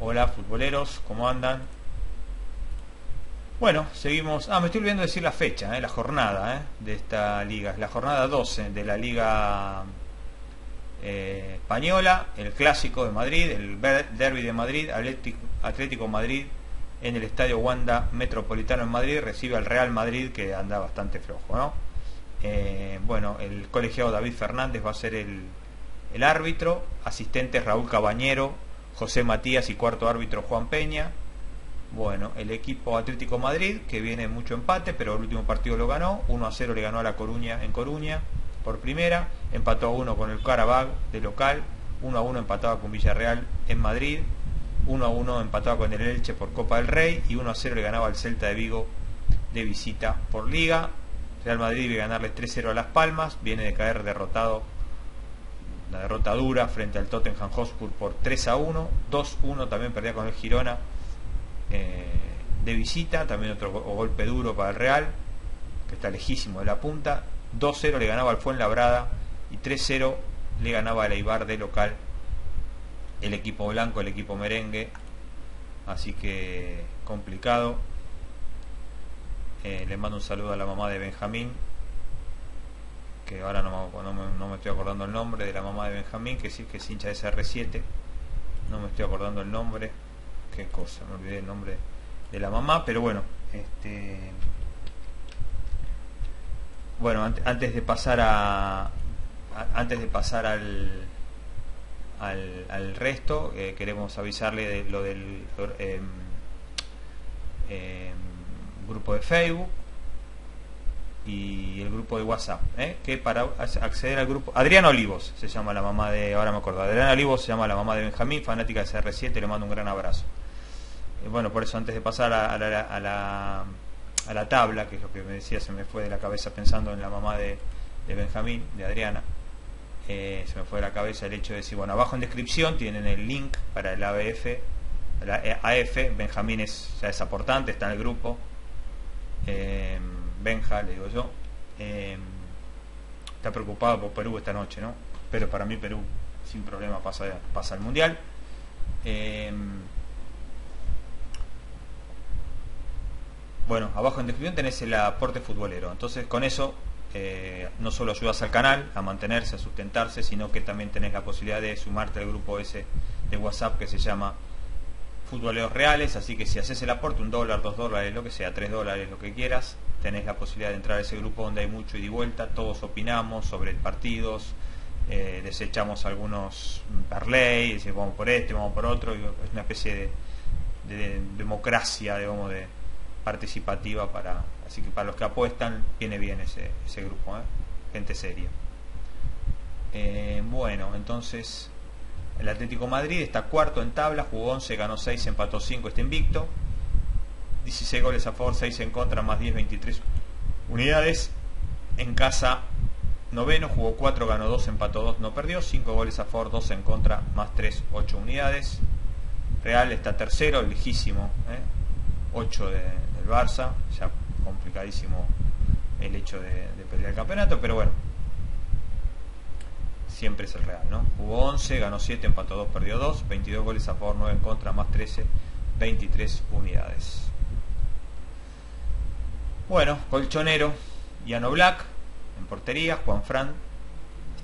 Hola futboleros, ¿cómo andan? Bueno, seguimos. Ah, me estoy olvidando de decir la fecha, la jornada de esta liga. Es la jornada 12 de la Liga Española. El clásico de Madrid, el derbi de Madrid. Atlético Madrid en el estadio Wanda Metropolitano en Madrid recibe al Real Madrid, que anda bastante flojo, ¿no? Bueno, el colegiado David Fernández va a ser el árbitro. Asistentes Raúl Cabañero, José Matías y cuarto árbitro Juan Peña. Bueno, el equipo Atlético Madrid, que viene mucho empate, pero el último partido lo ganó, 1-0 le ganó a La Coruña en Coruña por primera, empató a 1 con el Karabag de local, 1-1 empatado con Villarreal en Madrid, 1-1 empatado con el Elche por Copa del Rey y 1-0 le ganaba al Celta de Vigo de visita por Liga. Real Madrid viene a ganarle 3-0 a Las Palmas, viene de caer derrotado, una derrota dura frente al Tottenham Hotspur por 3-1, 2-1 también perdía con el Girona de visita, también otro golpe duro para el Real, que está lejísimo de la punta. 2-0 le ganaba al Fuenlabrada y 3-0 le ganaba al Eibar de local, el equipo blanco, el equipo merengue, así que complicado. Le mando un saludo a la mamá de Benjamín, que ahora no me estoy acordando el nombre de la mamá de Benjamín, que sí, que es hincha de CR7, no me estoy acordando el nombre, qué cosa, me olvidé el nombre de la mamá, pero bueno, bueno, antes de pasar al resto, queremos avisarle de lo del grupo de Facebook y el grupo de WhatsApp, que para acceder al grupo, Adriana Olivos se llama la mamá de, ahora me acuerdo, Adriana Olivos se llama la mamá de Benjamín, fanática de CR7, le mando un gran abrazo. Bueno, por eso antes de pasar a la tabla, que es lo que me decía, se me fue de la cabeza pensando en la mamá de Benjamín, de Adriana, se me fue de la cabeza el hecho de decir, bueno, abajo en descripción tienen el link para el ABF, la AF, Benjamín ya es aportante, está en el grupo, Benja, le digo yo, está preocupado por Perú esta noche, ¿no? Pero para mí Perú sin problema pasa al Mundial. Bueno, abajo en descripción tenés el aporte futbolero. Entonces con eso no solo ayudas al canal a mantenerse, a sustentarse, sino que también tenés la posibilidad de sumarte al grupo ese de WhatsApp que se llama Futboleros Reales. Así que si haces el aporte, $1, $2, lo que sea, $3, lo que quieras, tenés la posibilidad de entrar a ese grupo donde hay mucho ida y vuelta, todos opinamos sobre partidos, desechamos algunos parlay, decimos vamos por este, vamos por otro, y es una especie de democracia, digamos, de participativa, para, así que para los que apuestan viene bien ese grupo, gente seria. Bueno, entonces el Atlético Madrid está cuarto en tabla, jugó 11, ganó 6, empató 5, está invicto, 16 goles a favor, 6 en contra, más 10, 23 unidades. En casa, noveno, jugó 4, ganó 2, empató 2, no perdió, 5 goles a favor, 2 en contra, más 3, 8 unidades. Real está tercero, lejísimo, 8 del Barça, ya complicadísimo el hecho de pelear el campeonato, pero bueno, siempre es el Real, ¿no? Jugó 11, ganó 7, empató 2, perdió 2, 22 goles a favor, 9 en contra, más 13, 23 unidades. Bueno, colchonero, Jan Oblak en portería, Juan Fran,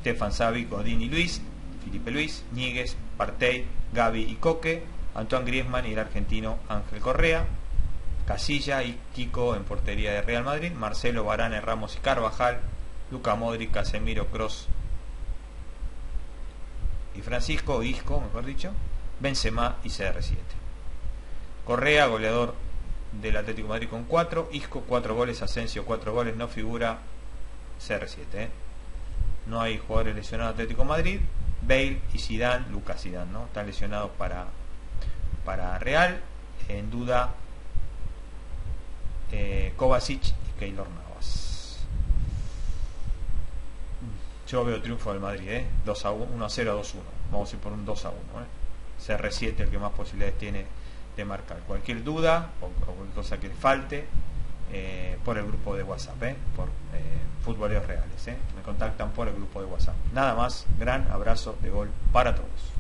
Stefan Savic, Godín y Luis Felipe Luis, Níguez, Partey, Gabi y Coque, Antoine Griezmann y el argentino Ángel Correa, Casilla y Kiko en portería de Real Madrid, Marcelo, Varane, Ramos y Carvajal, Luka Modric, Casemiro, Kroos y Francisco, Isco, mejor dicho, Benzema y CR7. Correa, goleador del Atlético de Madrid con 4, Isco 4 goles, Asensio 4 goles, no figura CR7, No hay jugadores lesionados Atlético de Madrid. Bale y Zidane, Lucas Zidane, ¿no? Están lesionados para Real, en duda Kovacic y Keylor Navas. Yo veo triunfo del Madrid, 1-0, 2-1, vamos a ir por un 2-1, CR7 el que más posibilidades tiene de marcar. Cualquier duda o cualquier cosa que le falte, por el grupo de WhatsApp, por Futboleros Reales, me contactan por el grupo de WhatsApp. Nada más, gran abrazo de gol para todos.